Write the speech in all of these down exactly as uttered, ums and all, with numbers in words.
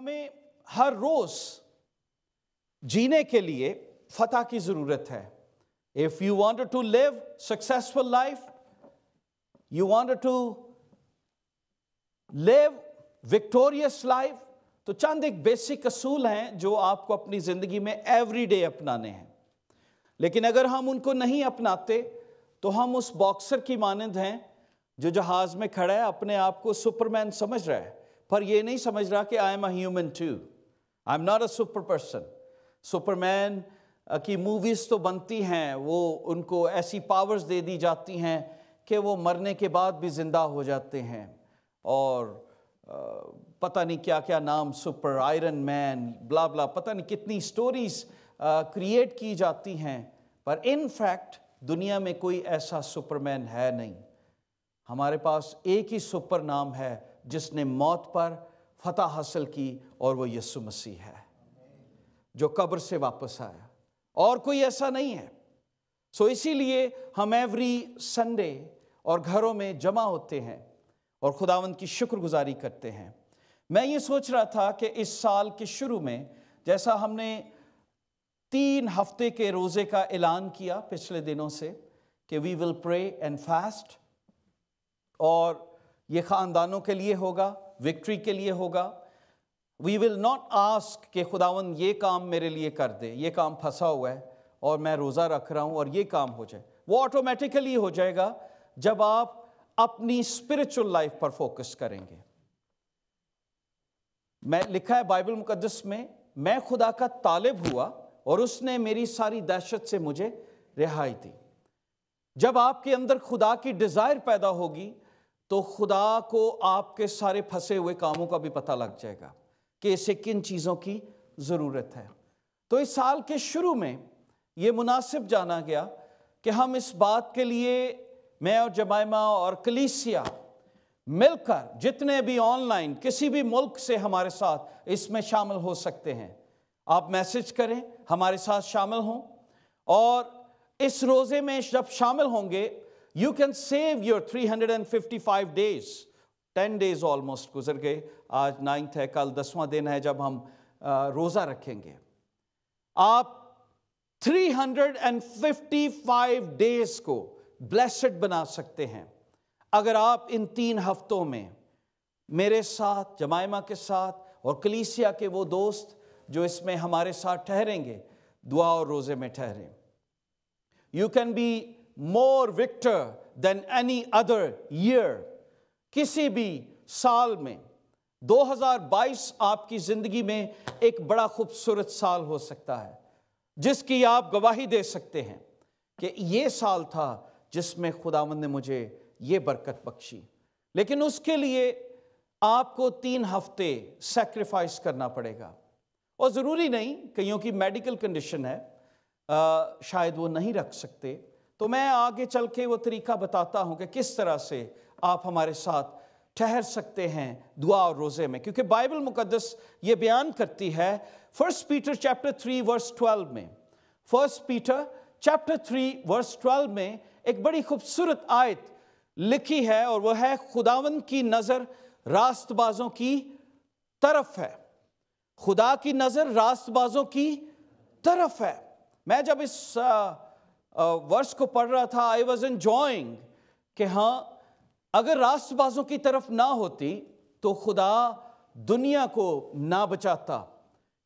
हमें हर रोज जीने के लिए फतह की जरूरत है. If you wanted to live successful life, you wanted to live victorious life, तो चंद एक बेसिक असूल हैं जो आपको अपनी जिंदगी में एवरीडे अपनाने हैं. लेकिन अगर हम उनको नहीं अपनाते तो हम उस बॉक्सर की मानंद हैं जो जहाज में खड़ा है, अपने आप को सुपरमैन समझ रहा है पर यह नहीं समझ रहा कि I am a human too, I am not a super person. Superman की मूवीज़ तो बनती हैं, वो उनको ऐसी पावर्स दे दी जाती हैं कि वो मरने के बाद भी जिंदा हो जाते हैं और पता नहीं क्या क्या नाम, super Iron Man, blah blah, पता नहीं कितनी स्टोरीज क्रिएट की जाती हैं. पर इन फैक्ट दुनिया में कोई ऐसा सुपरमैन है नहीं. हमारे पास एक ही सुपर नाम है जिसने मौत पर फतह हासिल की, और वो यीशु मसीह है जो कब्र से वापस आया, और कोई ऐसा नहीं है. सो इसीलिए हम एवरी संडे और घरों में जमा होते हैं और खुदावंद की शुक्रगुजारी करते हैं. मैं ये सोच रहा था कि इस साल के शुरू में जैसा हमने तीन हफ्ते के रोज़े का ऐलान किया पिछले दिनों से कि we will pray and fast, और ये ख़ानदानों के लिए होगा, विक्ट्री के लिए होगा. वी विल नॉट आस्क कि खुदावंद ये काम मेरे लिए कर दे, ये काम फंसा हुआ है और मैं रोज़ा रख रहा हूँ और ये काम हो जाए. वो ऑटोमेटिकली हो जाएगा जब आप अपनी स्पिरिचुअल लाइफ पर फोकस करेंगे. मैं लिखा है बाइबल मुकद्दस में, मैं खुदा का तालिब हुआ और उसने मेरी सारी दहशत से मुझे रिहाई दी. जब आपके अंदर खुदा की डिज़ायर पैदा होगी तो खुदा को आपके सारे फंसे हुए कामों का भी पता लग जाएगा कि इसे किन चीज़ों की ज़रूरत है. तो इस साल के शुरू में ये मुनासिब जाना गया कि हम इस बात के लिए, मैं और जमाइमा और कलीसिया मिलकर, जितने भी ऑनलाइन किसी भी मुल्क से हमारे साथ इसमें शामिल हो सकते हैं, आप मैसेज करें, हमारे साथ शामिल हों. और इस रोज़े में जब शामिल होंगे, you can save your three hundred fifty five days, ten days almost गुजर गए. आज नाइन्थ है, कल दसवां दिन है जब हम रोज़ा रखेंगे. आप three hundred fifty five days को ब्लेस्ड बना सकते हैं अगर आप इन तीन हफ्तों में मेरे साथ, जमाइमा के साथ और कलीसिया के वो दोस्त जो इसमें हमारे साथ ठहरेंगे, दुआ और रोज़े में ठहरें. You can be more victor than any other year. किसी भी साल में दो हज़ार बाईस आपकी ज़िंदगी में एक बड़ा खूबसूरत साल हो सकता है जिसकी आप गवाही दे सकते हैं कि ये साल था जिसमें खुदावंद ने मुझे ये बरकत बख्शी. लेकिन उसके लिए आपको तीन हफ्ते सैक्रिफाइस करना पड़ेगा. और ज़रूरी नहीं, कईयों की मेडिकल कंडीशन है, आ, शायद वो नहीं रख सकते. तो मैं आगे चल के वो तरीका बताता हूँ कि किस तरह से आप हमारे साथ ठहर सकते हैं दुआ और रोज़े में, क्योंकि बाइबल मुकद्दस ये बयान करती है first Peter chapter three verse twelve में. First Peter chapter three verse twelve में एक बड़ी खूबसूरत आयत लिखी है, और वह है, खुदावन की नज़र रास्तबाजों की तरफ है. खुदा की नज़र रास्तबाजों की तरफ है. मैं जब इस वर्स को पढ़ रहा था, आई वॉज एंजॉइंग कि हाँ, अगर रास्तबाजों की तरफ ना होती तो खुदा दुनिया को ना बचाता,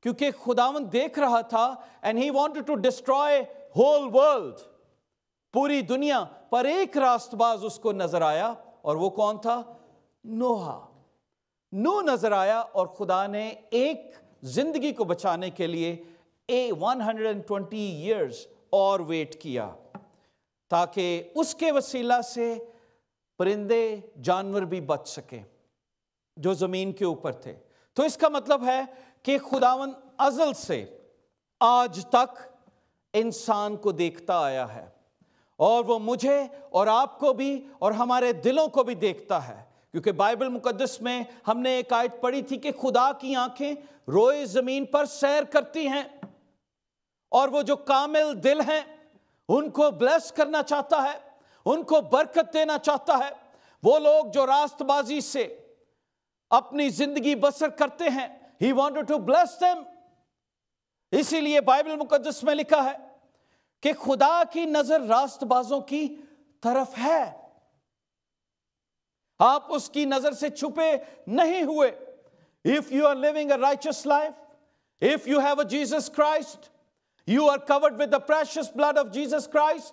क्योंकि खुदावन देख रहा था. And he wanted to destroy whole world, पूरी दुनिया. पर एक रास्तबाज उसको नजर आया, और वो कौन था? नोहा. नो नजर आया, और खुदा ने एक जिंदगी को बचाने के लिए a one hundred twenty years और वेट किया ताकि उसके वसीला से परिंदे, जानवर भी बच सके जो जमीन के ऊपर थे. तो इसका मतलब है कि खुदावन अजल से आज तक इंसान को देखता आया है, और वो मुझे और आपको भी और हमारे दिलों को भी देखता है. क्योंकि बाइबल मुकद्दस में हमने एक आयत पढ़ी थी कि खुदा की आंखें रोए ज़मीन पर सैर करती हैं, और वो जो कामिल दिल हैं उनको ब्लेस करना चाहता है, उनको बरकत देना चाहता है. वो लोग जो रास्तबाजी से अपनी ज़िंदगी बसर करते हैं, he wanted to bless them. इसीलिए बाइबल मुकद्दस में लिखा है कि खुदा की नजर रास्तबाजों की तरफ है, आप उसकी नजर से छुपे नहीं हुए. If you are living a righteous life, if you have a Jesus Christ, you are covered with the precious blood of Jesus Christ.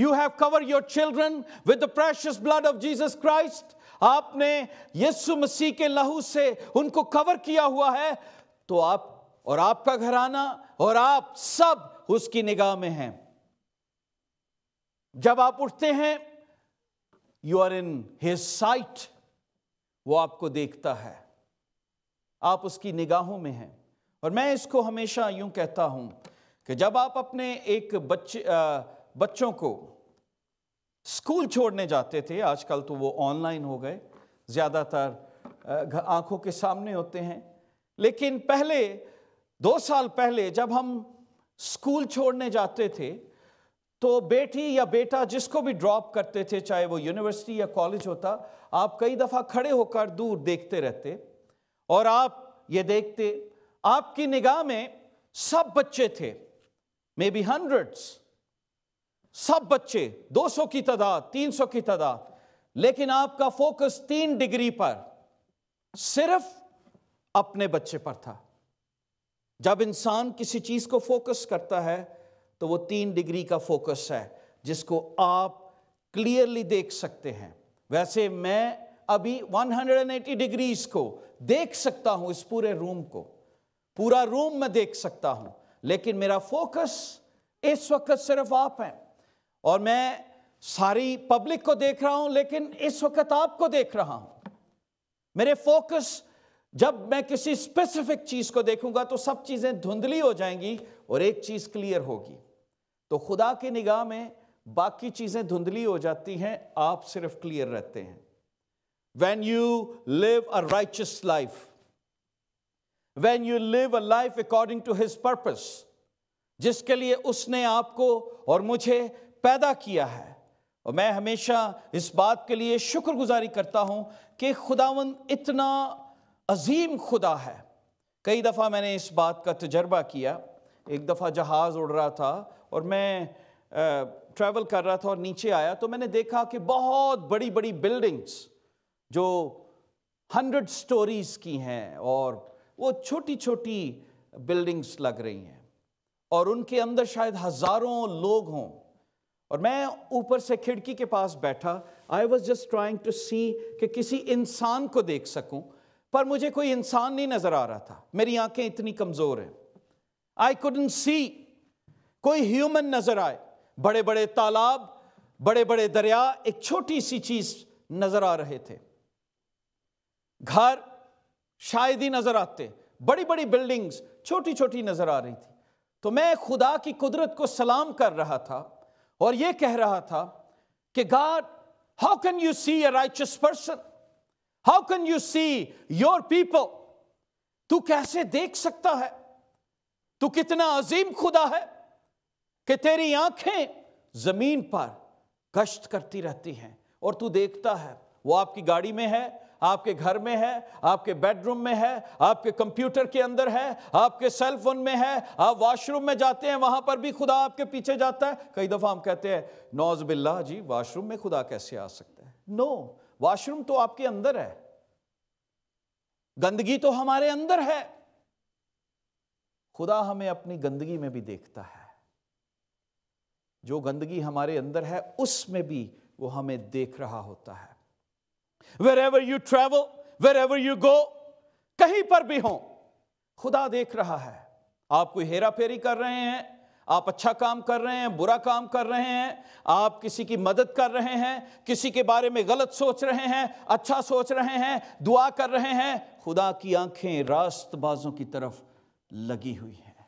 You have covered your children with the precious blood of Jesus Christ. आपने यीशु मसीह के लहू से उनको cover किया हुआ है, तो आप और आपका घराना और आप सब उसकी निगाह में हैं. जब आप उठते हैं, you are in his sight. वो आपको देखता है, आप उसकी निगाहों में हैं. और मैं इसको हमेशा यूं कहता हूं कि जब आप अपने एक बच्चे बच्चों को स्कूल छोड़ने जाते थे, आजकल तो वो ऑनलाइन हो गए, ज़्यादातर आंखों के सामने होते हैं, लेकिन पहले दो साल पहले जब हम स्कूल छोड़ने जाते थे तो बेटी या बेटा जिसको भी ड्रॉप करते थे, चाहे वो यूनिवर्सिटी या कॉलेज होता, आप कई दफ़ा खड़े होकर दूर देखते रहते और आप ये देखते, आपकी निगाह में सब बच्चे थे, मे बी हंड्रेड्स, सब बच्चे, दो सौ की तादाद, तीन सौ की तादाद, लेकिन आपका फोकस तीन डिग्री पर, सिर्फ अपने बच्चे पर था. जब इंसान किसी चीज को फोकस करता है तो वो तीन डिग्री का फोकस है जिसको आप क्लियरली देख सकते हैं. वैसे मैं अभी एक सौ अस्सी डिग्रीज को देख सकता हूं, इस पूरे रूम को, पूरा रूम मैं देख सकता हूं, लेकिन मेरा फोकस इस वक्त सिर्फ आप हैं. और मैं सारी पब्लिक को देख रहा हूं, लेकिन इस वक्त आपको देख रहा हूं. मेरे फोकस, जब मैं किसी स्पेसिफिक चीज को देखूंगा तो सब चीजें धुंधली हो जाएंगी और एक चीज क्लियर होगी. तो खुदा की निगाह में बाकी चीजें धुंधली हो जाती हैं, आप सिर्फ क्लियर रहते हैं. When you live a righteous life, When you live a life according to His purpose, जिसके लिए उसने आपको और मुझे पैदा किया है. और मैं हमेशा इस बात के लिए शुक्रगुजारी करता हूँ कि खुदावन इतना अजीम खुदा है. कई दफ़ा मैंने इस बात का तजर्बा किया. एक दफ़ा जहाज़ उड़ रहा था और मैं ट्रैवल कर रहा था और नीचे आया तो मैंने देखा कि बहुत बड़ी बड़ी बिल्डिंग्स जो हंड्रेड स्टोरीज़ की हैं और वो छोटी छोटी बिल्डिंग्स लग रही हैं और उनके अंदर शायद हज़ारों लोग हों. और मैं ऊपर से खिड़की के पास बैठा, I was just trying to see कि किसी इंसान को देख सकूं, पर मुझे कोई इंसान नहीं नज़र आ रहा था. मेरी आंखें इतनी कमज़ोर हैं, आई कुडंट सी कोई ह्यूमन नज़र आए. बड़े बड़े तालाब, बड़े बड़े दरिया, एक छोटी सी चीज़ नज़र आ रहे थे. घर शायद ही नज़र आते, बड़ी बड़ी बिल्डिंग्स छोटी छोटी नज़र आ रही थी. तो मैं खुदा की कुदरत को सलाम कर रहा था और ये कह रहा था कि God, how can you see a righteous person, how can you see your people, तू कैसे देख सकता है, तू कितना अजीम खुदा है कि तेरी आंखें ज़मीन पर गश्त करती रहती हैं और तू देखता है. वो आपकी गाड़ी में है, आपके घर में है, आपके बेडरूम में है, आपके कंप्यूटर के अंदर है, आपके सेल फोन में है, आप वॉशरूम में जाते हैं, वहाँ पर भी खुदा आपके पीछे जाता है. कई दफ़ा हम कहते हैं नौज बिल्ला जी, वॉशरूम में खुदा कैसे आ सकता है. नो, वॉशरूम तो आपके अंदर है, गंदगी तो हमारे अंदर है. खुदा हमें अपनी गंदगी में भी देखता है, जो गंदगी हमारे अंदर है उसमें भी वो हमें देख रहा होता है. Wherever you travel, wherever you go, कहीं पर भी हो, खुदा देख रहा है. आप कोई हेरा फेरी कर रहे हैं, आप अच्छा काम कर रहे हैं, बुरा काम कर रहे हैं, आप किसी की मदद कर रहे हैं, किसी के बारे में गलत सोच रहे हैं, अच्छा सोच रहे हैं, दुआ कर रहे हैं, खुदा की आंखें रास्तबाजों की तरफ लगी हुई हैं.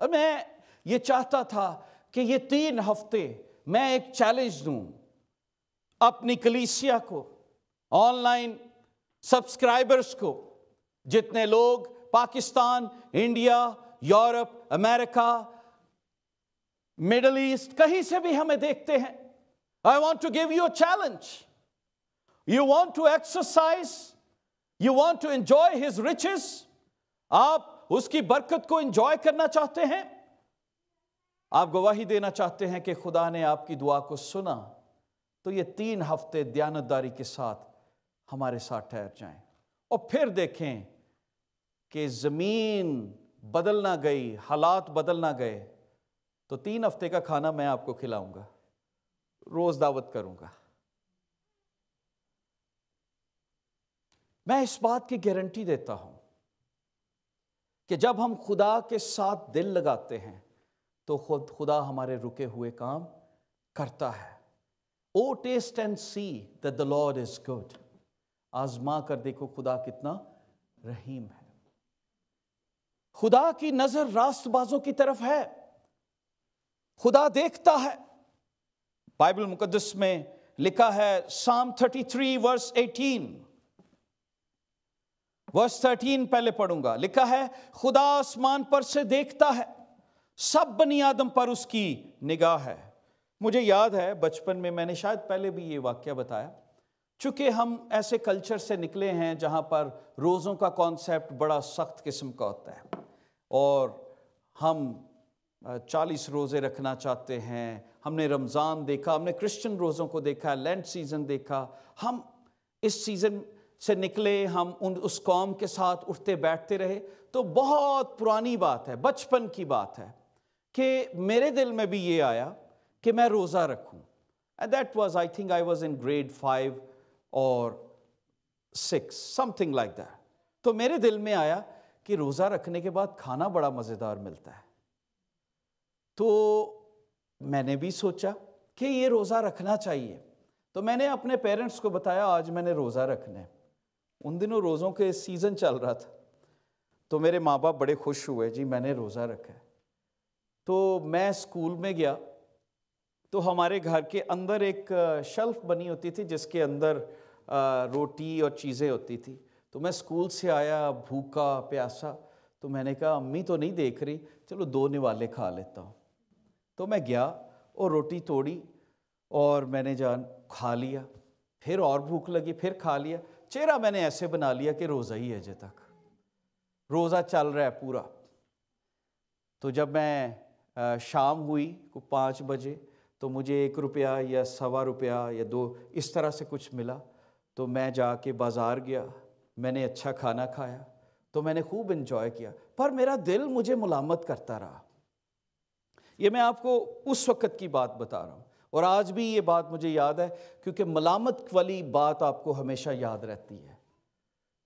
और मैं ये चाहता था कि ये तीन हफ्ते मैं एक चैलेंज दूँ अपनी कलीसिया को, ऑनलाइन सब्सक्राइबर्स को, जितने लोग Pakistan, India, Europe, America, Middle East, कहीं से भी हमें देखते हैं. I want to give you a challenge. You want to exercise, You want to enjoy his riches? आप उसकी बरकत को enjoy करना चाहते हैं? आप गवाही देना चाहते हैं कि खुदा ने आपकी दुआ को सुना? तो ये तीन हफ्ते दयानतदारी के साथ हमारे साथ ठहर जाएं और फिर देखें कि ज़मीन बदल ना गई, हालात बदल ना गए, तो तीन हफ्ते का खाना मैं आपको खिलाऊंगा, रोज़ दावत करूंगा। मैं इस बात की गारंटी देता हूं कि जब हम खुदा के साथ दिल लगाते हैं तो खुद खुदा हमारे रुके हुए काम करता है। O test and see that the Lord is good. आजमा कर देखो खुदा कितना रहीम है। खुदा की नजर रास्तबाजों की तरफ है, खुदा देखता है। बाइबल मुकद्दस में लिखा है साम तैंतीस वर्स अठारह, वर्स तेरह पहले पढ़ूंगा। लिखा है खुदा आसमान पर से देखता है, सब बनी आदम पर उसकी निगाह है। मुझे याद है बचपन में मैंने शायद पहले भी ये वाक्या बताया, चूंकि हम ऐसे कल्चर से निकले हैं जहाँ पर रोज़ों का कॉन्सेप्ट बड़ा सख्त किस्म का होता है और हम चालीस रोज़े रखना चाहते हैं। हमने रमज़ान देखा, हमने क्रिश्चियन रोज़ों को देखा, लैंड सीज़न देखा। हम इस सीज़न से निकले, हम उन उस कौम के साथ उठते बैठते रहे। तो बहुत पुरानी बात है, बचपन की बात है कि मेरे दिल में भी ये आया कि मैं रोज़ा रखूं। And that was I think I was in grade five और सिक्स समथिंग लाइक दैट। तो मेरे दिल में आया कि रोज़ा रखने के बाद खाना बड़ा मज़ेदार मिलता है। तो मैंने भी सोचा कि ये रोज़ा रखना चाहिए। तो मैंने अपने पेरेंट्स को बताया आज मैंने रोज़ा रखना है। उन दिनों रोज़ों के सीज़न चल रहा था। तो मेरे माँ बाप बड़े खुश हुए, जी मैंने रोज़ा रखा है। तो मैं स्कूल में गया तो हमारे घर के अंदर एक शेल्फ बनी होती थी जिसके अंदर रोटी और चीज़ें होती थी। तो मैं स्कूल से आया भूखा प्यासा, तो मैंने कहा अम्मी तो नहीं देख रही, चलो दो निवाले खा लेता हूँ। तो मैं गया और रोटी तोड़ी और मैंने जान खा लिया। फिर और भूख लगी, फिर खा लिया। चेहरा मैंने ऐसे बना लिया कि रोज़ा ही है, जे तक रोज़ा चल रहा है पूरा। तो जब मैं शाम हुई को पाँच बजे तो मुझे एक रुपया या सवा रुपया या दो इस तरह से कुछ मिला। तो मैं जाके बाज़ार गया, मैंने अच्छा खाना खाया, तो मैंने खूब इन्जॉय किया। पर मेरा दिल मुझे मुलामत करता रहा। ये मैं आपको उस वक़्त की बात बता रहा हूँ और आज भी ये बात मुझे याद है क्योंकि मलामत वाली बात आपको हमेशा याद रहती है।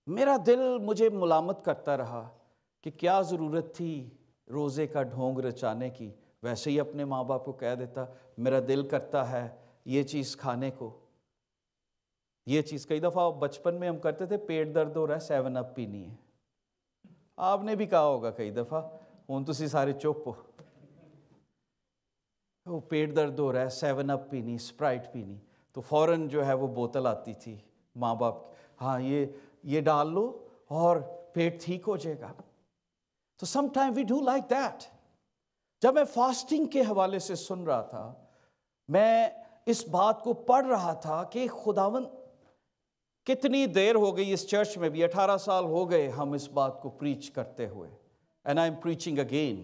मेरा दिल मुझे मलामत करता रहा कि क्या ज़रूरत थी रोज़े का ढोंग रचाने की। वैसे ही अपने माँ बाप को कह देता मेरा दिल करता है ये चीज़ खाने को, ये चीज़। कई दफ़ा बचपन में हम करते थे, पेट दर्द हो रहा है सेवन अप पीनी है। आपने भी कहा होगा कई दफ़ा, हुण तुसीं सारे चुप हो, वो पेट दर्द हो रहा है सेवन अप पीनी, स्प्राइट पीनी। तो फ़ौरन जो है वो बोतल आती थी माँ बाप की, हाँ ये ये डाल लो और पेट ठीक हो जाएगा। तो some time we do like that. जब मैं फास्टिंग के हवाले से सुन रहा था, मैं इस बात को पढ़ रहा था कि खुदावन, कितनी देर हो गई इस चर्च में भी, अठारह साल हो गए हम इस बात को प्रीच करते हुए। And I am preaching again.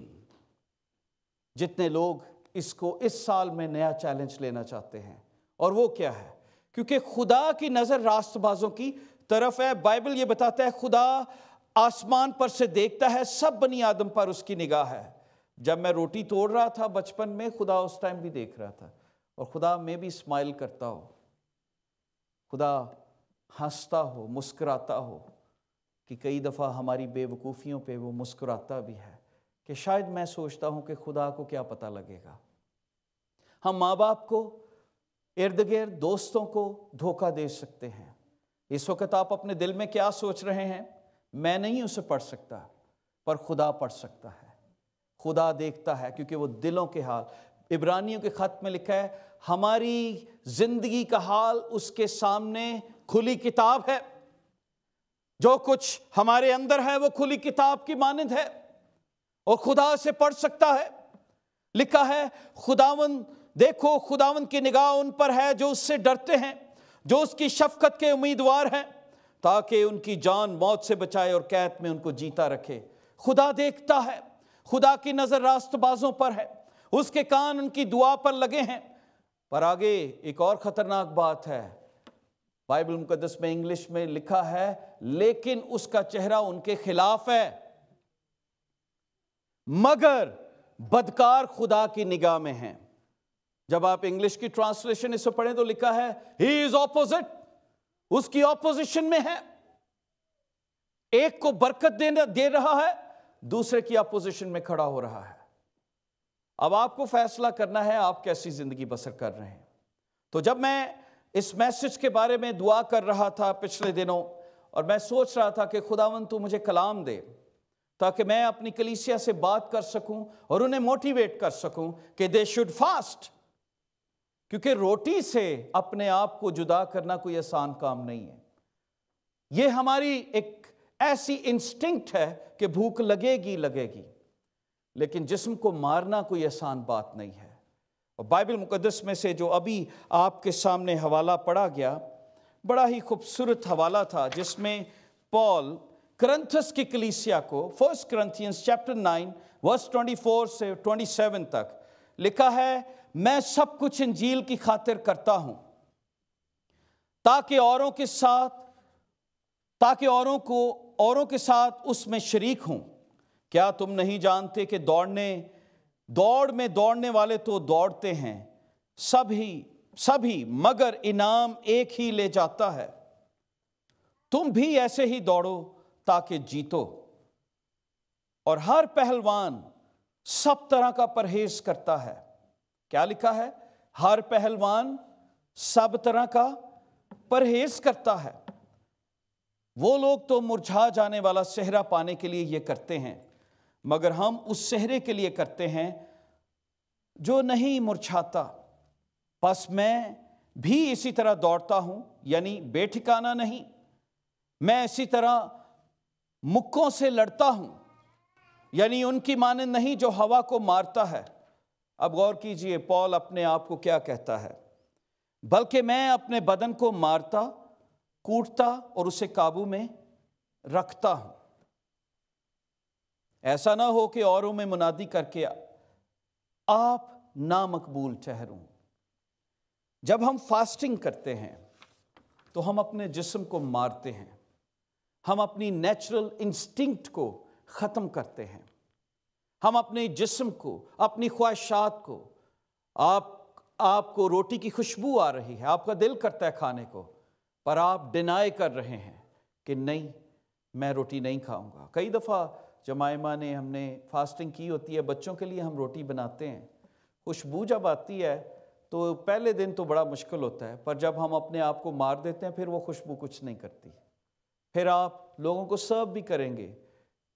जितने लोग इसको इस साल में नया चैलेंज लेना चाहते हैं, और वो क्या है, क्योंकि खुदा की नज़र रास्तबाजों की तरफ है। बाइबल ये बताता है खुदा आसमान पर से देखता है, सब बनी आदम पर उसकी निगाह है। जब मैं रोटी तोड़ रहा था बचपन में, खुदा उस टाइम भी देख रहा था और खुदा मैं भी स्माइल करता हो, खुदा हंसता हो, मुस्कुराता हो, कि कई दफ़ा हमारी बेवकूफ़ियों पे वो मुस्कुराता भी है। कि शायद मैं सोचता हूँ कि खुदा को क्या पता लगेगा। हम माँ बाप को, इर्द गिर्द दोस्तों को धोखा दे सकते हैं। इस वक्त आप अपने दिल में क्या सोच रहे हैं, मैं नहीं उसे पढ़ सकता, पर खुदा पढ़ सकता है, खुदा देखता है, क्योंकि वो दिलों के हाल। इब्रानियों के ख़त में लिखा है हमारी ज़िंदगी का हाल उसके सामने खुली किताब है। जो कुछ हमारे अंदर है वो खुली किताब की मानंद है और खुदा से पढ़ सकता है। लिखा है खुदावन, देखो खुदावन की निगाह उन पर है जो उससे डरते हैं, जो उसकी शफकत के उम्मीदवार हैं, ताकि उनकी जान मौत से बचाए और कैद में उनको जीता रखे। खुदा देखता है, खुदा की नज़र रास्तबाजों पर है, उसके कान उनकी दुआ पर लगे हैं। पर आगे एक और ख़तरनाक बात है, बाइबल मुकद्दस में इंग्लिश में लिखा है, लेकिन उसका चेहरा उनके खिलाफ है, मगर बदकार खुदा की निगाह में है। जब आप इंग्लिश की ट्रांसलेशन इससे पढ़ें तो लिखा है ही इज ऑपोजिट, उसकी ऑपोजिशन में है। एक को बरकत देना दे रहा है, दूसरे की ऑपोजिशन में खड़ा हो रहा है। अब आपको फैसला करना है आप कैसी जिंदगी बसर कर रहे हैं। तो जब मैं इस मैसेज के बारे में दुआ कर रहा था पिछले दिनों, और मैं सोच रहा था कि खुदावंद तू मुझे कलाम दे ताकि मैं अपनी कलीसिया से बात कर सकूं और उन्हें मोटिवेट कर सकूं कि दे शुड फास्ट, क्योंकि रोटी से अपने आप को जुदा करना कोई आसान काम नहीं है। ये हमारी एक ऐसी इंस्टिंक्ट है कि भूख लगेगी लगेगी, लेकिन जिस्म को मारना कोई आसान बात नहीं है। और बाइबल मुकद्दस में से जो अभी आपके सामने हवाला पढ़ा गया, बड़ा ही खूबसूरत हवाला था, जिसमें पॉल करंथस की कलीसिया को first Corinthians chapter nine verse चौबीस से सत्ताईस तक लिखा है, मैं सब कुछ इंजील की खातिर करता हूं ताकि औरों के साथ ताकि औरों को औरों के साथ उसमें शरीक हूं। क्या तुम नहीं जानते कि दौड़ने दौड़ में दौड़ने वाले तो दौड़ते हैं सभी सभी मगर इनाम एक ही ले जाता है। तुम भी ऐसे ही दौड़ो ताकि जीतो। और हर पहलवान सब तरह का परहेज करता है। क्या लिखा है? हर पहलवान सब तरह का परहेज करता है। वो लोग तो मुरझा जाने वाला सेहरा पाने के लिए ये करते हैं, मगर हम उस सेहरे के लिए करते हैं जो नहीं मुरझाता। बस मैं भी इसी तरह दौड़ता हूँ, यानी बेठिकाना नहीं। मैं इसी तरह मुक्कों से लड़ता हूँ, यानी उनकी मानंद नहीं जो हवा को मारता है। अब गौर कीजिए, पॉल अपने आप को क्या कहता है, बल्कि मैं अपने बदन को मारता, कूटता और उसे काबू में रखता हूँ। ऐसा ना हो कि औरों में मुनादी करके आप नामकबूल ठहरूं। जब हम फास्टिंग करते हैं तो हम अपने जिस्म को मारते हैं, हम अपनी नेचुरल इंस्टिंक्ट को ख़त्म करते हैं, हम अपने जिस्म को, अपनी ख्वाहिशात को। आप आपको रोटी की खुशबू आ रही है, आपका दिल करता है खाने को, पर आप डिनाई कर रहे हैं कि नहीं, मैं रोटी नहीं खाऊंगा। कई दफ़ा जमायमा ने हमने फास्टिंग की होती है, बच्चों के लिए हम रोटी बनाते हैं। खुशबू जब आती है तो पहले दिन तो बड़ा मुश्किल होता है, पर जब हम अपने आप को मार देते हैं फिर वो खुशबू कुछ नहीं करती। फिर आप लोगों को सर्व भी करेंगे,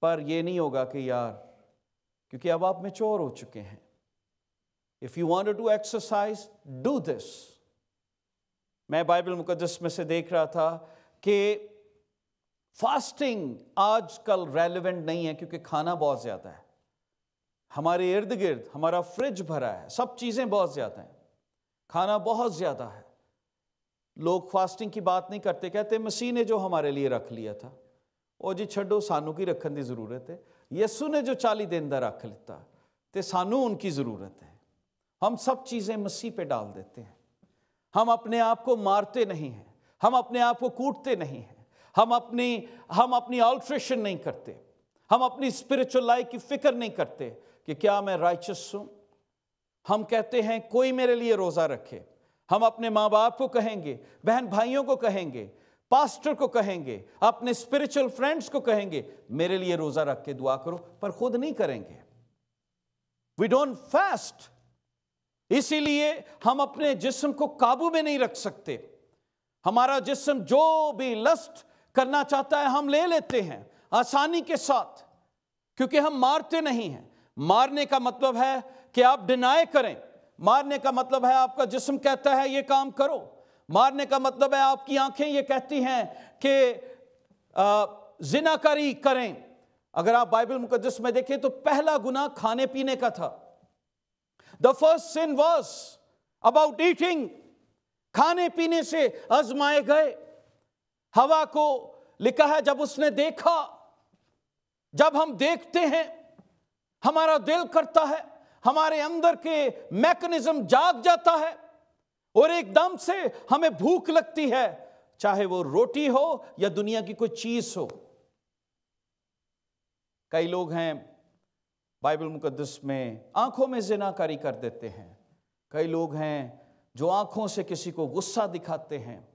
पर ये नहीं होगा कि यार, क्योंकि अब आप मैच्योर हो चुके हैं। If you wanted to exercise do this. मैं बाइबल मुकद्दस में से देख रहा था कि फास्टिंग आजकल रेलेवेंट नहीं है, क्योंकि खाना बहुत ज़्यादा है, हमारे इर्द गिर्द हमारा फ्रिज भरा है, सब चीज़ें बहुत ज़्यादा हैं, खाना बहुत ज़्यादा है। लोग फास्टिंग की बात नहीं करते, कहते मसीह ने जो हमारे लिए रख लिया था, ओ जी छड्डो, सानू की रखन की जरूरत है, यसू ने जो चालीस दिन का रख लिता तो सानू उनकी जरूरत है। हम सब चीज़ें मसीह पे डाल देते हैं। हम अपने आप को मारते नहीं हैं, हम अपने आप को कूटते नहीं हैं, हम अपनी हम अपनी ऑल्ट्रेशन नहीं करते, हम अपनी स्पिरिचुअल लाइफ की फिक्र नहीं करते कि क्या मैं राइचस हूँ। हम कहते हैं कोई मेरे लिए रोज़ा रखे, हम अपने माँ बाप को कहेंगे, बहन भाइयों को कहेंगे, पास्टर को कहेंगे, अपने स्पिरिचुअल फ्रेंड्स को कहेंगे, मेरे लिए रोज़ा रख के दुआ करो, पर खुद नहीं करेंगे। We don't fast. इसीलिए हम अपने जिस्म को काबू में नहीं रख सकते। हमारा जिस्म जो भी लस्ट करना चाहता है हम ले लेते हैं आसानी के साथ, क्योंकि हम मारते नहीं हैं। मारने का मतलब है कि आप डिनाय करें, मारने का मतलब है आपका जिस्म कहता है ये काम करो, मारने का मतलब है आपकी आंखें ये कहती हैं कि जिनाकारी करें। अगर आप बाइबल मुकद्दस में देखें तो पहला गुनाह खाने पीने का था। The first sin was about eating. खाने पीने से आजमाए गए, हवा को लिखा है जब उसने देखा, जब हम देखते हैं हमारा दिल करता है, हमारे अंदर के मैकेनिज्म जाग जाता है और एकदम से हमें भूख लगती है, चाहे वो रोटी हो या दुनिया की कोई चीज हो। कई लोग हैं बाइबल मुकद्दस में आंखों में जिनाकारी कर देते हैं, कई लोग हैं जो आंखों से किसी को गुस्सा दिखाते हैं।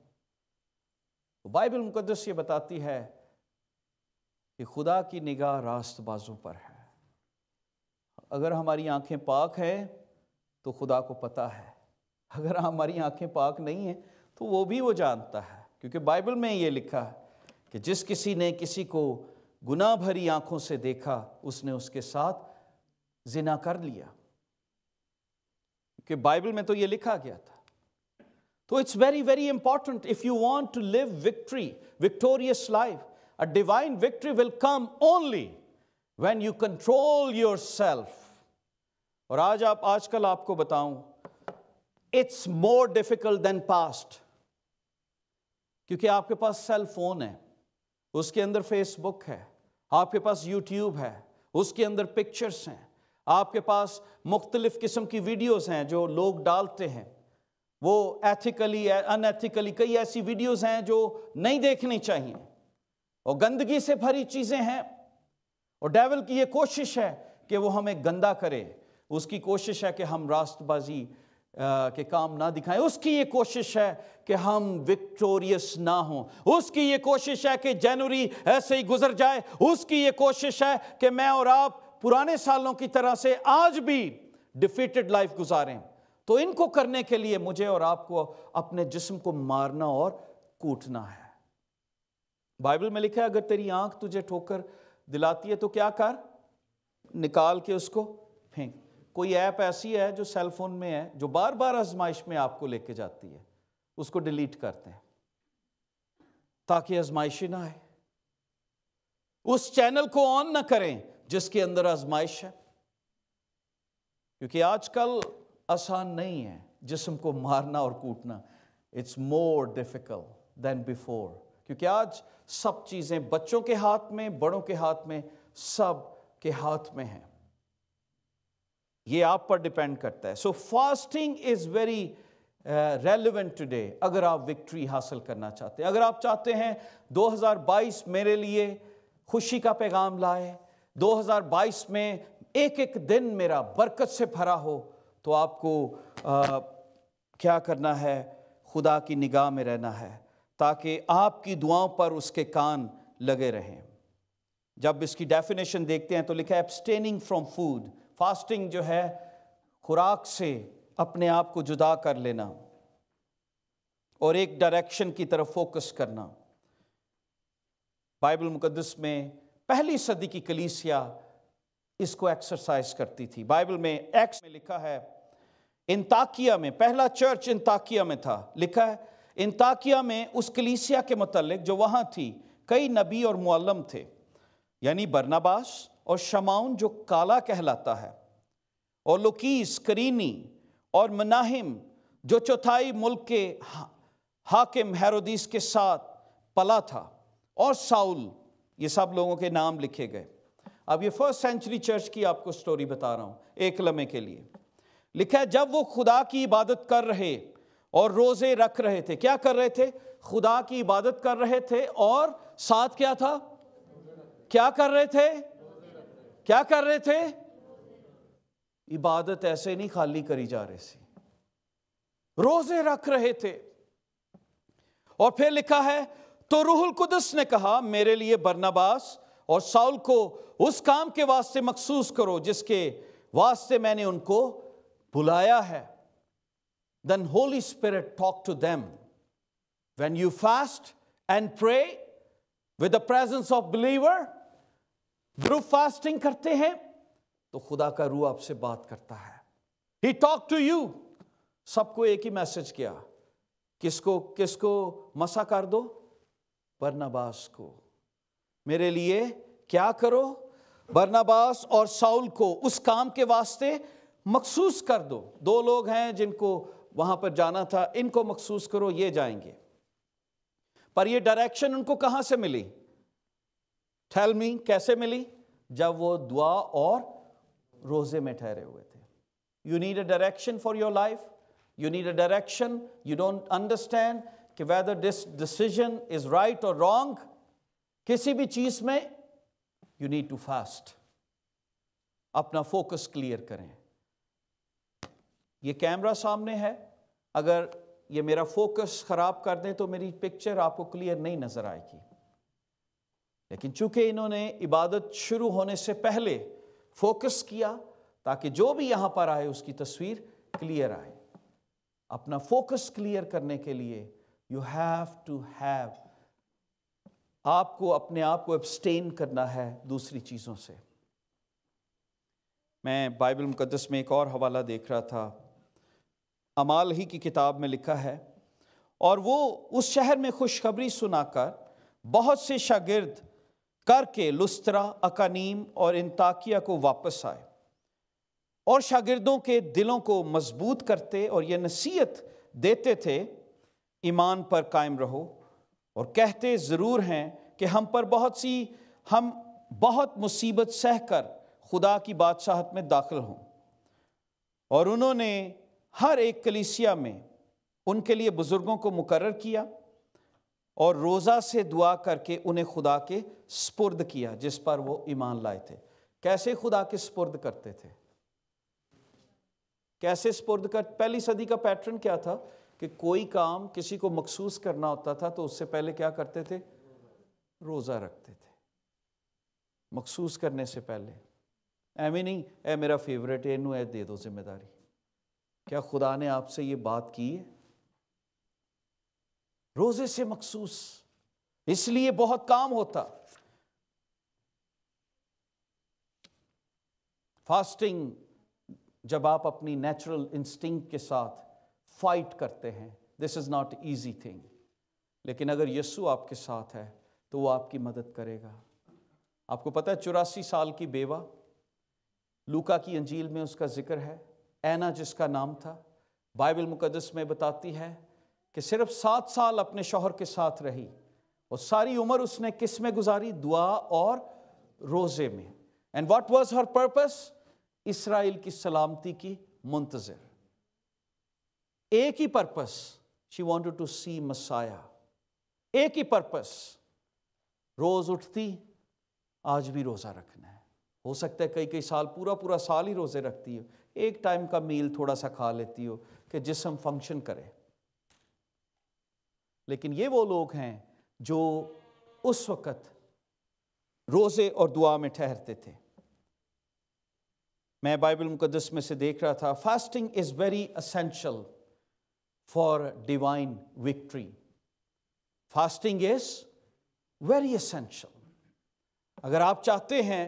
बाइबल मुकद्दस ये बताती है कि खुदा की निगाह रास्त बाजू पर है। अगर हमारी आंखें पाक हैं तो खुदा को पता है, अगर हमारी आंखें पाक नहीं हैं तो वो भी वो जानता है, क्योंकि बाइबल में ये लिखा है कि जिस किसी ने किसी को गुनाह भरी आंखों से देखा उसने उसके साथ जिना कर लिया, क्योंकि बाइबल में तो ये लिखा गया था। तो it's very very important, if you want to live victory, victorious life, a divine victory will come only when you control yourself. और आज आप आजकल आपको बताऊं, it's more difficult than past, क्योंकि आपके पास सेल फोन है, उसके अंदर फेसबुक है, आपके पास यूट्यूब है, उसके अंदर पिक्चर्स हैं, आपके पास मुख्तलिफ किस्म की वीडियोस हैं जो लोग डालते हैं, वो एथिकली अनएथिकली कई ऐसी वीडियोस हैं जो नहीं देखनी चाहिए, और गंदगी से भरी चीज़ें हैं। और डेविल की ये कोशिश है कि वो हमें गंदा करे, उसकी कोशिश है कि हम रास्तबाजी के काम ना दिखाएं, उसकी ये कोशिश है कि हम विक्टोरियस ना हों, उसकी ये कोशिश है कि जनवरी ऐसे ही गुजर जाए, उसकी ये कोशिश है कि मैं और आप पुराने सालों की तरह से आज भी डिफीटेड लाइफ गुजारें। तो इनको करने के लिए मुझे और आपको अपने जिस्म को मारना और कूटना है। बाइबल में लिखा है अगर तेरी आंख तुझे ठोकर दिलाती है तो क्या कर, निकाल के उसको फेंक। कोई ऐप ऐसी है जो सेल फोन में है जो बार बार आजमाइश में आपको लेके जाती है, उसको डिलीट करते हैं ताकि आजमाइश ना आए। उस चैनल को ऑन ना करें जिसके अंदर आजमाइश है, क्योंकि आजकल आसान नहीं है जिस्म को मारना और कूटना। It's more difficult than before, क्योंकि आज सब चीजें बच्चों के हाथ में, बड़ों के हाथ में, सब के हाथ में है। ये आप पर डिपेंड करता है। So fasting is very relevant today, अगर आप विक्ट्री हासिल करना चाहते हैं, अगर आप चाहते हैं दो हज़ार बाईस मेरे लिए खुशी का पैगाम लाए, दो हज़ार बाईस में एक एक दिन मेरा बरकत से भरा हो, तो आपको आ, क्या करना है, खुदा की निगाह में रहना है ताकि आपकी दुआओं पर उसके कान लगे रहें। जब इसकी डेफिनेशन देखते हैं तो लिखा है एब्सटेनिंग फ्रॉम फूड, फास्टिंग जो है खुराक से अपने आप को जुदा कर लेना और एक डायरेक्शन की तरफ फोकस करना। बाइबल मुकद्दस में पहली सदी की कलीसिया इसको एक्सरसाइज करती थी। बाइबल में एक्स में लिखा है एंताकिया में, पहला चर्च एंताकिया में था। लिखा है एंताकिया में उस कलीसिया के मतलब जो वहाँ थी कई नबी और मुअल्लम थे, यानी बरनबास और शमाउन जो काला कहलाता है, और लुकीस करीनी और मनाहिम जो चौथाई मुल्क के हाकिम हेरोदीस के साथ पला था, और साउल, ये सब लोगों के नाम लिखे गए। अब ये फर्स्ट सेंचुरी चर्च की आपको स्टोरी बता रहा हूं एक लम्हे के लिए। लिखा है जब वो खुदा की इबादत कर रहे और रोजे रख रहे थे, क्या कर रहे थे, खुदा की इबादत कर रहे थे, और साथ क्या था, क्या कर रहे थे, क्या कर रहे थे, इबादत ऐसे नहीं खाली करी जा रही थी, रोजे रख रहे थे। और फिर लिखा है तो रूहुल कुदस ने कहा मेरे लिए बरनबास और साउल को उस काम के वास्ते मखसूस करो जिसके वास्ते मैंने उनको बुलाया है। Then holy spirit talk to them when you fast and pray with the presence of believer. Group fasting करते हैं तो खुदा का रूह आपसे बात करता है। ही टॉक टू यू, सबको एक ही मैसेज किया, किसको किसको मसा कर दो, बरनबास को, मेरे लिए क्या करो, बरनबास और साउल को उस काम के वास्ते मखसूस कर दो। दो लोग हैं जिनको वहां पर जाना था, इनको मखसूस करो, ये जाएंगे। पर ये डायरेक्शन उनको कहां से मिली? टेल मी, कैसे मिली? जब वो दुआ और रोजे में ठहरे हुए थे। You need a direction for your life, you need a direction. You don't understand कि whether this decision is right और रॉन्ग किसी भी चीज में। You need to fast. अपना फोकस क्लियर करें। ये कैमरा सामने है, अगर ये मेरा फोकस खराब कर दें तो मेरी पिक्चर आपको क्लियर नहीं नजर आएगी। लेकिन चूंकि इन्होंने इबादत शुरू होने से पहले फोकस किया ताकि जो भी यहां पर आए उसकी तस्वीर क्लियर आए। अपना फोकस क्लियर करने के लिए यू हैव टू हैव, आपको अपने आप को एब्सटेन करना है दूसरी चीज़ों से। मैं बाइबल मुकद्दस में एक और हवाला देख रहा था, अमाल ही की किताब में लिखा है, और वो उस शहर में खुशखबरी सुनाकर बहुत से शागिर्द करके लुस्त्रा, अकानीम और अंताकिया को वापस आए और शागिर्दों के दिलों को मजबूत करते और ये नसीहत देते थे, ईमान पर कायम रहो, और कहते ज़रूर हैं कि हम पर बहुत सी हम बहुत मुसीबत सहकर खुदा की बादशाहत में दाखिल हों। और उन्होंने हर एक कलीसिया में उनके लिए बुज़ुर्गों को मुकर्रर किया और रोज़ा से दुआ करके उन्हें खुदा के स्पुर्द किया जिस पर वो ईमान लाए थे। कैसे खुदा के स्पुर्द करते थे? कैसे स्पुर्द कर? पहली सदी का पैटर्न क्या था कि कोई काम किसी को मखसूस करना होता था तो उससे पहले क्या करते थे? रोज़ा रखते थे मखसूस करने से पहले। ऐवें नहीं, ऐ मेरा फेवरेट है, इनू ऐ दे दो जिम्मेदारी। क्या खुदा ने आपसे ये बात की है? रोज़े से मखसूस, इसलिए बहुत काम होता। फास्टिंग जब आप अपनी नेचुरल इंस्टिंक्ट के साथ फाइट करते हैं, this is not easy thing. लेकिन अगर यीशु आपके साथ है तो वो आपकी मदद करेगा। आपको पता है चौरासी साल की बेवा, लूका की अंजील में उसका जिक्र है, ऐना जिसका नाम था, बाइबल मुकद्दस में बताती है कि सिर्फ सात साल अपने शौहर के साथ रही और सारी उम्र उसने किस में गुजारी? दुआ और रोज़े में। And what was her purpose? Israel की सलामती की मुंतज़िर। एक ही purpose, she wanted to see Messiah. एक ही पर्पस, रोज उठती आज भी रोज़ा रखना है। हो सकता है कई कई साल पूरा पूरा साल ही रोज़े रखती हो, एक टाइम का मील थोड़ा सा खा लेती हो कि जिस्म फंक्शन करे। लेकिन ये वो लोग हैं जो उस वक़्त रोज़े और दुआ में ठहरते थे। मैं बाइबल मुकद्दस में से देख रहा था, fasting is very essential for divine victory. Fasting is very essential. अगर आप चाहते हैं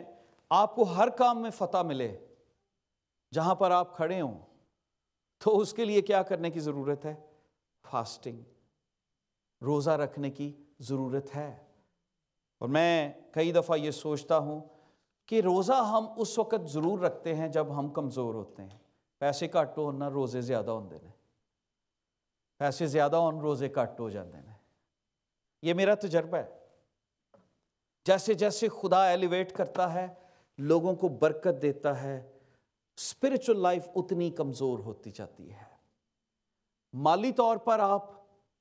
आपको हर काम में फतह मिले जहाँ पर आप खड़े हों, तो उसके लिए क्या करने की ज़रूरत है? फास्टिंग, रोज़ा रखने की ज़रूरत है। और मैं कई दफ़ा ये सोचता हूँ कि रोज़ा हम उस वक़्त ज़रूर रखते हैं जब हम कमज़ोर होते हैं। पैसे घट हो ना, रोज़े ज़्यादा होंदे ने, पैसे ज़्यादा होन, रोज़े घट हो जाते हैं। ये मेरा तजर्बा है। जैसे जैसे खुदा एलिवेट करता है, लोगों को बरकत देता है, स्पिरिचुअल लाइफ उतनी कमज़ोर होती जाती है। माली तौर पर आप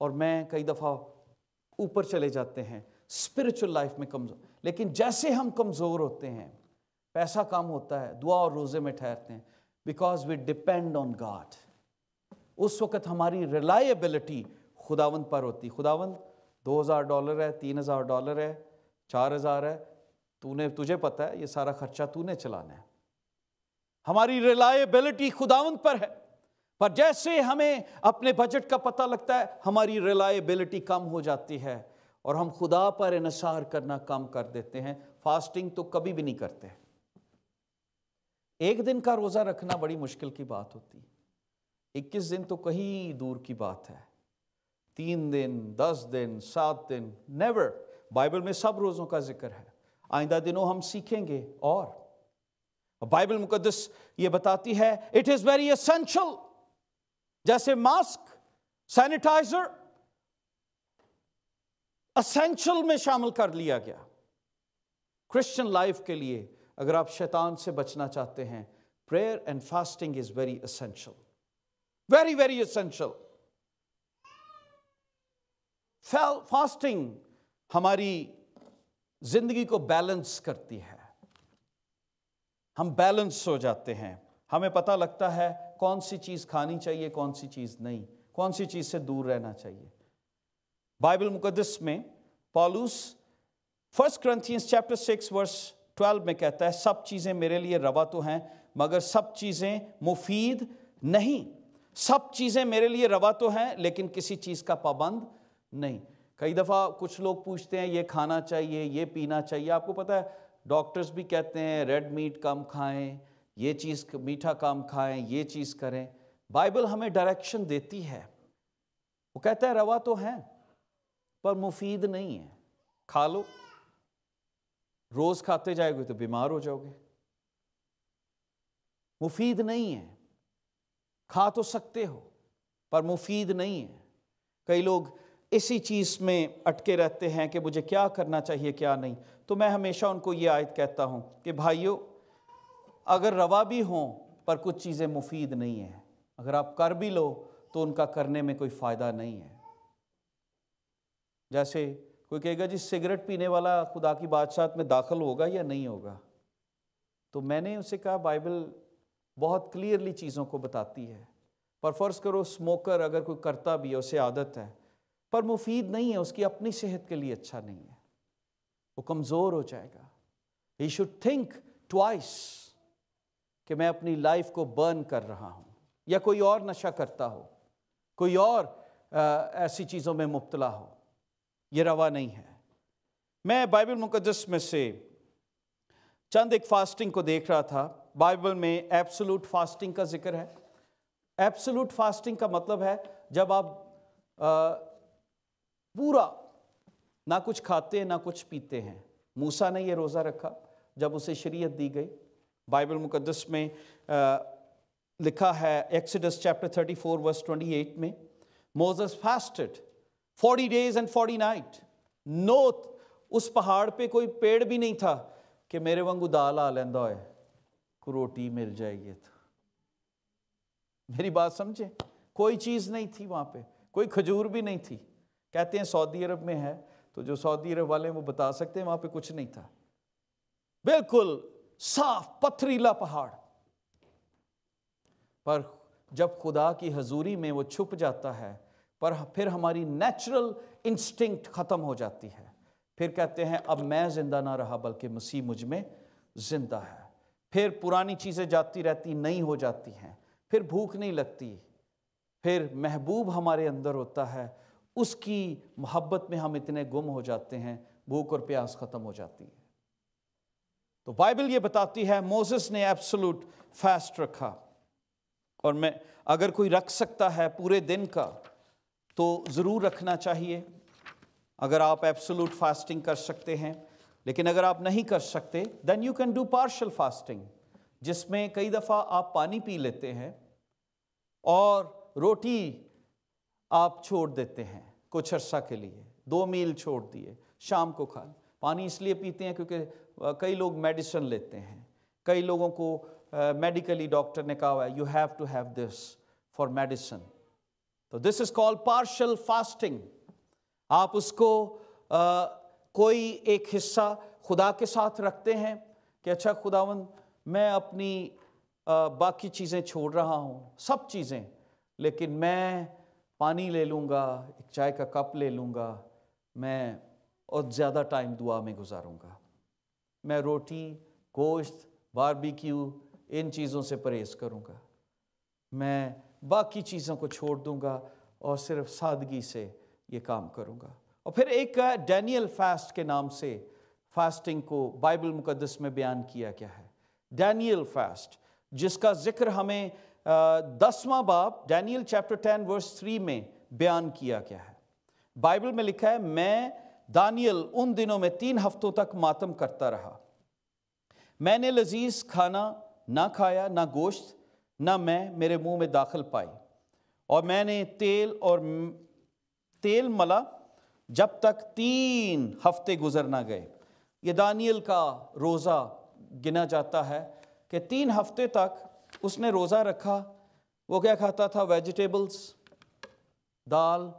और मैं कई दफ़ा ऊपर चले जाते हैं, स्पिरिचुअल लाइफ में कमज़ोर। लेकिन जैसे हम कमज़ोर होते हैं, पैसा कम होता है, दुआ और रोज़े में ठहरते हैं, because we depend on God. उस वक़्त हमारी रिलायबिलिटी खुदावंद पर होती। खुदावंद दो हज़ार डॉलर है, तीन हज़ार डॉलर है, चार हज़ार है, तूने तुझे पता है, ये सारा खर्चा तूने चलाना है। हमारी रिलायबिलिटी खुदावंद पर है। पर जैसे हमें अपने बजट का पता लगता है, हमारी रिलायबिलिटी कम हो जाती है और हम खुदा पर इनसार करना कम कर देते हैं। फास्टिंग तो कभी भी नहीं करते। एक दिन का रोज़ा रखना बड़ी मुश्किल की बात होती है, इक्कीस दिन तो कहीं दूर की बात है। तीन दिन, दस दिन, सात दिन, नेवर। बाइबल में सब रोज़ों का जिक्र है। आइंदा दिनों हम सीखेंगे। और बाइबल मुकद्दस ये बताती है, इट इज़ वेरी एसेंशियल। जैसे मास्क, सैनिटाइज़र, असेंशियल में शामिल कर लिया गया। क्रिश्चियन लाइफ के लिए अगर आप शैतान से बचना चाहते हैं, prayer and fasting is very essential, very very essential. Fasting हमारी जिंदगी को बैलेंस करती है, हम बैलेंस हो जाते हैं, हमें पता लगता है कौन सी चीज़ खानी चाहिए, कौन सी चीज़ नहीं, कौन सी चीज़ से दूर रहना चाहिए। बाइबल मुकद्दस में पौलुस First Corinthians chapter six verse twelve में कहता है, सब चीज़ें मेरे लिए रवा तो हैं मगर सब चीज़ें मुफीद नहीं, सब चीज़ें मेरे लिए रवा तो हैं लेकिन किसी चीज़ का पाबंद नहीं। कई दफ़ा कुछ लोग पूछते हैं ये खाना चाहिए, ये पीना चाहिए। आपको पता है डॉक्टर्स भी कहते हैं रेड मीट कम खाएं, ये चीज़ मीठा कम खाएं, ये चीज़ करें। बाइबल हमें डायरेक्शन देती है, वो कहता है रवा तो है पर मुफीद नहीं है, खा लो। रोज़ खाते जाएगे तो बीमार हो जाओगे, मुफीद नहीं है। खा तो सकते हो पर मुफीद नहीं है। कई लोग इसी चीज़ में अटके रहते हैं कि मुझे क्या करना चाहिए क्या नहीं। तो मैं हमेशा उनको ये आयत कहता हूँ कि भाइयों, अगर रवा भी हों पर कुछ चीज़ें मुफीद नहीं हैं, अगर आप कर भी लो तो उनका करने में कोई फ़ायदा नहीं है। जैसे कोई कहेगा जी सिगरेट पीने वाला खुदा की बादशाहत में दाखिल होगा या नहीं होगा, तो मैंने उसे कहा बाइबल बहुत क्लियरली चीज़ों को बताती है। पर फर्ज करो स्मोकर अगर कोई करता भी है, उसे आदत है पर मुफीद नहीं है, उसकी अपनी सेहत के लिए अच्छा नहीं है, वो कमज़ोर हो जाएगा। ही शुड थिंक ट्वाइस कि मैं अपनी लाइफ को बर्न कर रहा हूँ, या कोई और नशा करता हो, कोई और आ, ऐसी चीज़ों में मुब्तला हो, ये रवा नहीं है। मैं बाइबल मुकद्दस में से चंद एक फास्टिंग को देख रहा था। बाइबल में एब्सोलूट फास्टिंग का जिक्र है। एब्सोलूट फास्टिंग का मतलब है जब आप आ, पूरा ना कुछ खाते हैं ना कुछ पीते हैं। मूसा ने ये रोज़ा रखा जब उसे शरीयत दी गई। बाइबल मुकद्दस में आ, लिखा है Exodus chapter thirty four verse twenty eight में, Moses fasted forty days and forty night नोत। उस पहाड़ पे कोई पेड़ भी नहीं था कि मेरे वांगू दाल आ लेंदा होए को रोटी मिल जाएगी। तो मेरी बात समझे, कोई चीज़ नहीं थी वहाँ पे, कोई खजूर भी नहीं थी। कहते हैं सऊदी अरब में है, तो जो सऊदी अरब वाले हैं वो बता सकते हैं वहाँ पे कुछ नहीं था। बिल्कुल साफ पथरीला पहाड़, पर जब खुदा की हजूरी में वो छुप जाता है, पर फिर हमारी नेचुरल इंस्टिंक्ट ख़त्म हो जाती है। फिर कहते हैं अब मैं ज़िंदा ना रहा बल्कि मसीह मुझ में ज़िंदा है। फिर पुरानी चीज़ें जाती रहती नहीं हो जाती हैं, फिर भूख नहीं लगती, फिर महबूब हमारे अंदर होता है, उसकी मोहब्बत में हम इतने गुम हो जाते हैं, भूख और प्यास ख़त्म हो जाती है। तो बाइबल ये बताती है मोसेस ने एब्सोलूट फास्ट रखा, और मैं अगर कोई रख सकता है पूरे दिन का तो ज़रूर रखना चाहिए अगर आप एब्सोलूट फास्टिंग कर सकते हैं। लेकिन अगर आप नहीं कर सकते then you can do partial fasting, जिसमें कई दफ़ा आप पानी पी लेते हैं और रोटी आप छोड़ देते हैं कुछ अर्सा के लिए, दो मील छोड़ दिए, शाम को खा। पानी इसलिए पीते हैं क्योंकि कई लोग मेडिसिन लेते हैं, कई लोगों को मेडिकली डॉक्टर ने कहा हुआ है you have to have this for medicine. तो this is called partial fasting. आप उसको uh, कोई एक हिस्सा खुदा के साथ रखते हैं कि अच्छा खुदावन मैं अपनी uh, बाकी चीज़ें छोड़ रहा हूँ, सब चीज़ें, लेकिन मैं पानी ले लूँगा, एक चाय का कप ले लूँगा, मैं और ज़्यादा टाइम दुआ में गुजारूँगा, मैं रोटी गोश्त बारबेक्यू इन चीज़ों से परहेज़ करूँगा, मैं बाकी चीज़ों को छोड़ दूँगा और सिर्फ सादगी से ये काम करूँगा। और फिर एक डैनियल फास्ट के नाम से फास्टिंग को बाइबल मुकद्दस में बयान किया गया है, डैनियल फास्ट, जिसका जिक्र हमें दसवां बाब Daniel chapter ten verse three में बयान किया गया है। बाइबल में लिखा है, मैं दानियल उन दिनों में तीन हफ्तों तक मातम करता रहा, मैंने लजीज खाना ना खाया, ना गोश्त ना मैं मेरे मुंह में दाखिल पाई, और मैंने तेल और तेल मला जब तक तीन हफ्ते गुजर ना गए। ये दानियल का रोज़ा गिना जाता है कि तीन हफ्ते तक उसने रोज़ा रखा। वो क्या खाता था? वेजिटेबल्स, दाल,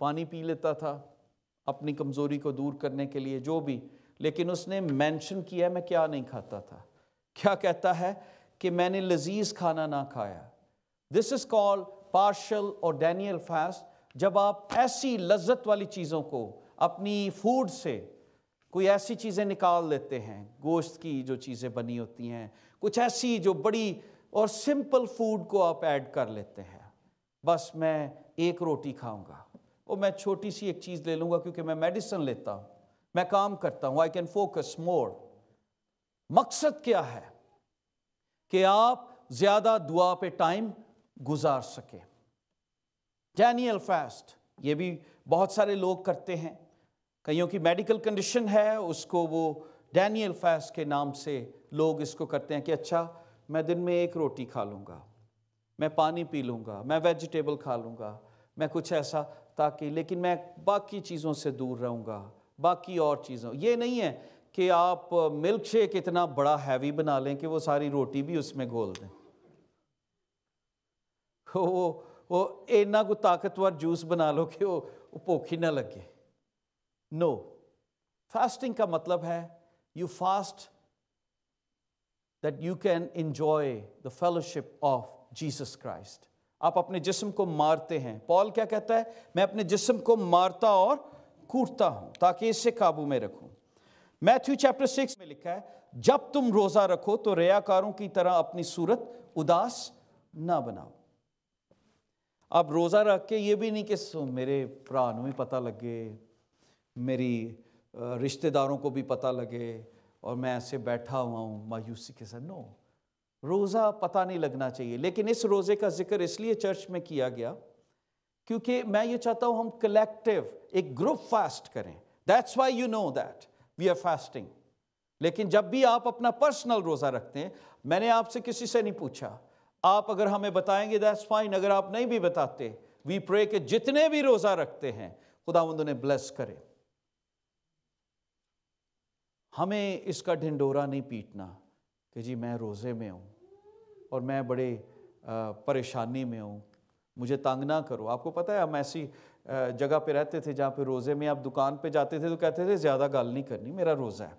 पानी पी लेता था अपनी कमज़ोरी को दूर करने के लिए, जो भी। लेकिन उसने मेंशन किया मैं क्या नहीं खाता था। क्या कहता है कि मैंने लजीज खाना ना खाया। दिस इज़ कॉल्ड पार्शल और डैनियल फास्ट। जब आप ऐसी लज्जत वाली चीज़ों को अपनी फूड से, कोई ऐसी चीज़ें निकाल लेते हैं, गोश्त की जो चीज़ें बनी होती हैं, कुछ ऐसी जो बड़ी और सिंपल फूड को आप ऐड कर लेते हैं। बस मैं एक रोटी खाऊंगा और मैं छोटी सी एक चीज़ ले लूँगा क्योंकि मैं मेडिसिन लेता हूँ, मैं काम करता हूँ, आई कैन फोकस मोर। मकसद क्या है? कि आप ज़्यादा दुआ पे टाइम गुजार सकें। डैनियल फास्ट ये भी बहुत सारे लोग करते हैं। कईयों की मेडिकल कंडीशन है, उसको वो डैनियल फास्ट के नाम से लोग इसको करते हैं कि अच्छा मैं दिन में एक रोटी खा लूँगा, मैं पानी पी लूँगा, मैं वेजिटेबल खा लूँगा, मैं कुछ ऐसा, ताकि लेकिन मैं बाकी चीज़ों से दूर रहूँगा, बाकी और चीज़ों। ये नहीं है कि आप मिल्क शेक इतना बड़ा हैवी बना लें कि वो सारी रोटी भी उसमें घोल दें। वो वो इतना को ताकतवर जूस बना लो कि वो, वो पोखी ना लगे। नो, फास्टिंग का मतलब है you fast that you can enjoy the fellowship of Jesus Christ. आप अपने जिस्म को मारते हैं। पॉल क्या कहता है? मैं अपने जिस्म को मारता और कूटता हूं ताकि इससे काबू में रखूं। मैथ्यू चैप्टर सिक्स में लिखा है, जब तुम रोजा रखो तो रियाकारों की तरह अपनी सूरत उदास ना बनाओ। आप रोजा रख के ये भी नहीं कि मेरे भरा नूं भी पता लगे, मेरी रिश्तेदारों को भी पता लगे और मैं ऐसे बैठा हुआ हूँ मायूसी के साथ। नो, रोज़ा पता नहीं लगना चाहिए। लेकिन इस रोज़े का जिक्र इसलिए चर्च में किया गया क्योंकि मैं ये चाहता हूँ हम कलेक्टिव एक ग्रुप फास्ट करें। That's why you know that we are fasting. लेकिन जब भी आप अपना पर्सनल रोज़ा रखते हैं, मैंने आपसे किसी से नहीं पूछा, आप अगर हमें बताएंगे दैट्स फाइन, अगर आप नहीं भी बताते वी प्रे के जितने भी रोज़ा रखते हैं खुदावंद उन्हें ब्लेस करे। हमें इसका ढिंडोरा नहीं पीटना कि जी मैं रोज़े में हूँ और मैं बड़े परेशानी में हूँ, मुझे तंग ना करो। आपको पता है हम ऐसी जगह पे रहते थे जहाँ पे रोज़े में आप दुकान पे जाते थे तो कहते थे ज़्यादा गाल नहीं करनी, मेरा रोज़ा है,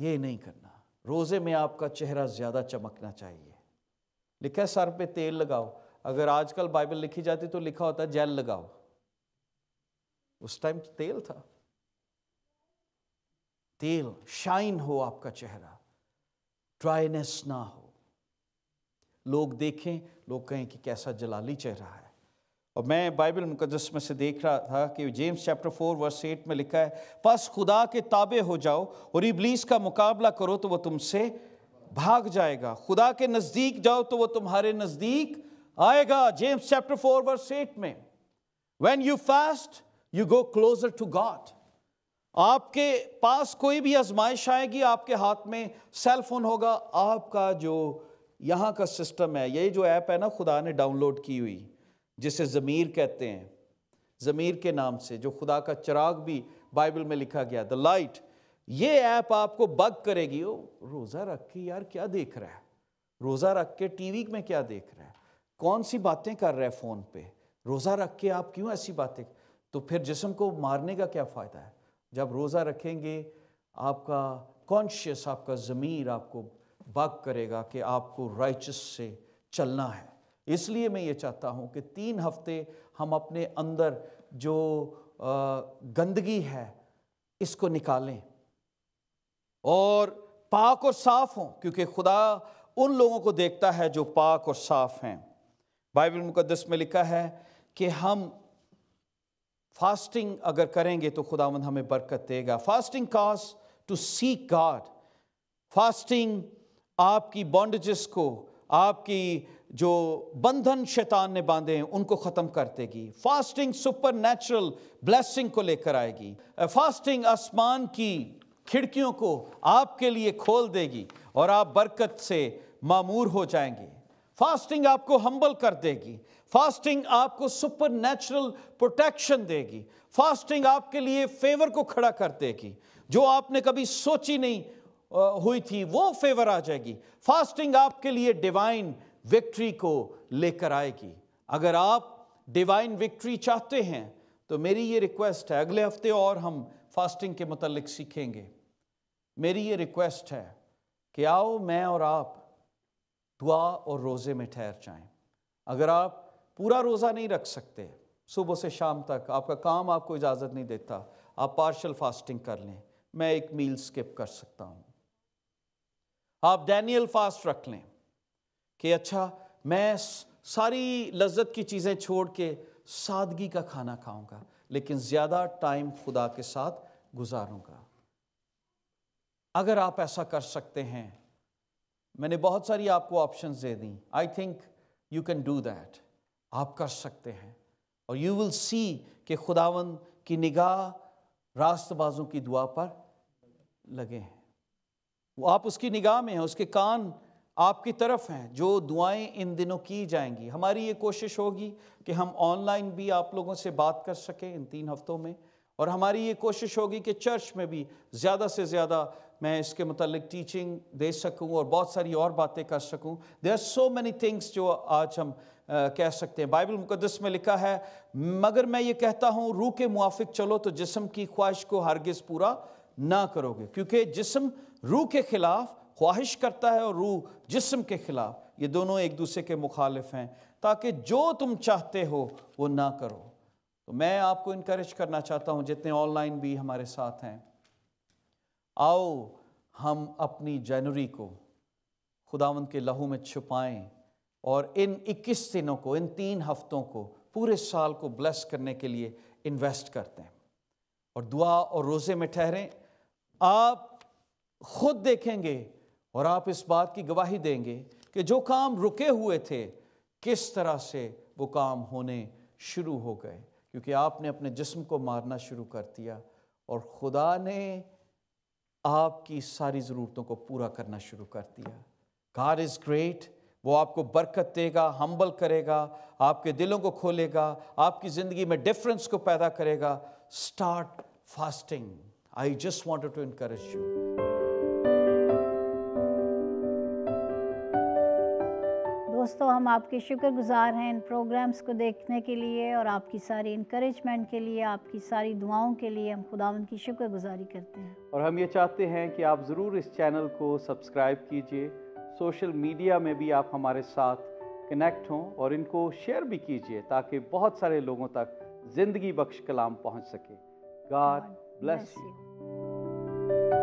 ये नहीं करना। रोज़े में आपका चेहरा ज़्यादा चमकना चाहिए। लिखा है सर पे तेल लगाओ। अगर आजकल बाइबल लिखी जाती तो लिखा होता जेल लगाओ, उस टाइम तेल था। तेल शाइन हो आपका चेहरा, ड्राइनेस ना हो, लोग देखें, लोग कहें कि कैसा जलाली चेहरा है। और मैं बाइबल मुकद्दस में से देख रहा था कि James chapter four verse eight में लिखा है, बस खुदा के ताबे हो जाओ और इब्लीस का मुकाबला करो तो वो तुमसे भाग जाएगा। खुदा के नज़दीक जाओ तो वो तुम्हारे नज़दीक आएगा। James chapter four verse eight में, when you fast you go closer to God. आपके पास कोई भी आजमाइश आएगी, आपके हाथ में सेलफोन होगा, आपका जो यहाँ का सिस्टम है, ये जो ऐप है ना खुदा ने डाउनलोड की हुई, जिसे ज़मीर कहते हैं, ज़मीर के नाम से, जो खुदा का चिराग भी बाइबल में लिखा गया, द लाइट, ये ऐप आपको बग करेगी। ओ रोज़ा रख के यार क्या देख रहा है, रोज़ा रख के टीवी में क्या देख रहा है, कौन सी बातें कर रहा है फ़ोन पे, रोज़ा रख के आप क्यों ऐसी बातें। तो फिर जिस्म को मारने का क्या फ़ायदा है? जब रोज़ा रखेंगे आपका कॉन्शियस, आपका ज़मीर आपको बाग करेगा कि आपको राइचस से चलना है। इसलिए मैं ये चाहता हूँ कि तीन हफ्ते हम अपने अंदर जो गंदगी है इसको निकालें और पाक और साफ़ हों, क्योंकि खुदा उन लोगों को देखता है जो पाक और साफ़ हैं। बाइबल मुकद्दस में लिखा है कि हम फास्टिंग अगर करेंगे तो खुदावंद हमें बरकत देगा। Fasting cause to seek God. Fasting आपकी बॉन्डेजेस को, आपकी जो बंधन शैतान ने बांधे हैं उनको ख़त्म कर देगी। फास्टिंग सुपर नेचुरल ब्लेसिंग को लेकर आएगी। फास्टिंग आसमान की खिड़कियों को आपके लिए खोल देगी और आप बरकत से मामूर हो जाएंगे। फास्टिंग आपको हम्बल कर देगी। फास्टिंग आपको सुपर नेचुरल प्रोटेक्शन देगी। फास्टिंग आपके लिए फेवर को खड़ा कर देगी, जो आपने कभी सोची नहीं हुई थी वो फेवर आ जाएगी। फास्टिंग आपके लिए डिवाइन विक्ट्री को लेकर आएगी। अगर आप डिवाइन विक्ट्री चाहते हैं तो मेरी ये रिक्वेस्ट है, अगले हफ्ते और हम फास्टिंग के मतलब सीखेंगे। मेरी ये रिक्वेस्ट है कि आओ मैं और आप दुआ और रोज़े में ठहर जाएं। अगर आप पूरा रोज़ा नहीं रख सकते, सुबह से शाम तक आपका काम आपको इजाज़त नहीं देता, आप पार्शल फास्टिंग कर लें। मैं एक मील स्किप कर सकता हूँ। आप डैनियल फास्ट रख लें कि अच्छा मैं सारी लज्जत की चीज़ें छोड़ के सादगी का खाना खाऊंगा, लेकिन ज़्यादा टाइम खुदा के साथ गुजारूंगा। अगर आप ऐसा कर सकते हैं, मैंने बहुत सारी आपको ऑप्शंस दे दी। I think you can do that. आप कर सकते हैं और यू विल सी कि खुदावंद की निगाह रास्तबाजों की दुआ पर लगे हैं। वो आप उसकी निगाह में हैं, उसके कान आपकी तरफ हैं। जो दुआएं इन दिनों की जाएंगी, हमारी ये कोशिश होगी कि हम ऑनलाइन भी आप लोगों से बात कर सकें इन तीन हफ्तों में, और हमारी ये कोशिश होगी कि चर्च में भी ज़्यादा से ज़्यादा मैं इसके मतलब टीचिंग दे सकूं और बहुत सारी और बातें कर सकूं। There are so many things जो आज हम आ, कह सकते हैं। बाइबल मुकद्दस में लिखा है, मगर मैं ये कहता हूँ रूह के मुआफिक चलो तो जिस्म की ख्वाहिश को हरगिज़ पूरा ना करोगे, क्योंकि जिस्म रूह के ख़िलाफ़ ख्वाहिश करता है और रूह जिस्म के ख़िलाफ़, ये दोनों एक दूसरे के मुखालिफ हैं, ताकि जो तुम चाहते हो वो ना करो। तो मैं आपको इनकरेज करना चाहता हूँ, जितने ऑनलाइन भी हमारे साथ हैं, आओ हम अपनी जनवरी को खुदावंद के लहू में छुपाएं और इन इक्कीस दिनों को, इन तीन हफ्तों को, पूरे साल को ब्लेस करने के लिए इन्वेस्ट करते हैं और दुआ और रोज़े में ठहरें। आप खुद देखेंगे और आप इस बात की गवाही देंगे कि जो काम रुके हुए थे किस तरह से वो काम होने शुरू हो गए, क्योंकि आपने अपने जिस्म को मारना शुरू कर दिया और खुदा ने आपकी सारी ज़रूरतों को पूरा करना शुरू कर दिया। God is great. वो आपको बरकत देगा, हम्बल करेगा, आपके दिलों को खोलेगा, आपकी ज़िंदगी में डिफरेंस को पैदा करेगा। Start fasting. I just wanted to encourage you. दोस्तों, हम आपके शुक्रगुजार हैं इन प्रोग्राम्स को देखने के लिए और आपकी सारी इनकरेजमेंट के लिए, आपकी सारी दुआओं के लिए हम खुदावंद की शुक्रगुजारी करते हैं। और हम ये चाहते हैं कि आप ज़रूर इस चैनल को सब्सक्राइब कीजिए। सोशल मीडिया में भी आप हमारे साथ कनेक्ट हों और इनको शेयर भी कीजिए, ताकि बहुत सारे लोगों तक ज़िंदगी बख्श कलाम पहुँच सके। God bless you.